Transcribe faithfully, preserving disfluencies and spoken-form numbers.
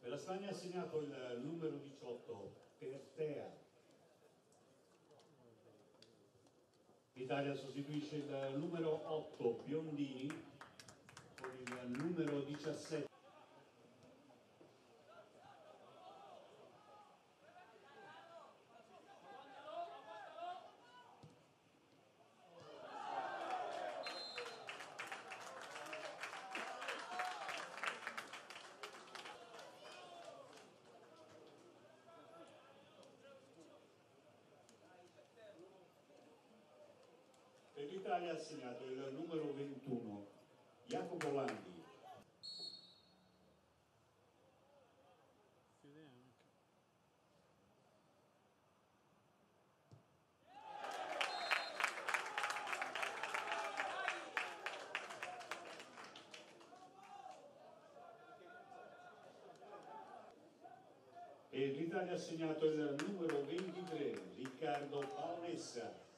Per la Spagna ha segnato il numero diciotto, Pertea. L'Italia sostituisce il numero otto, Biondini, con il numero diciassette. Per l'Italia ha segnato il numero ventuno, Jacopo Landi. Per l'Italia ha segnato il numero ventitré, Riccardo Paonessa.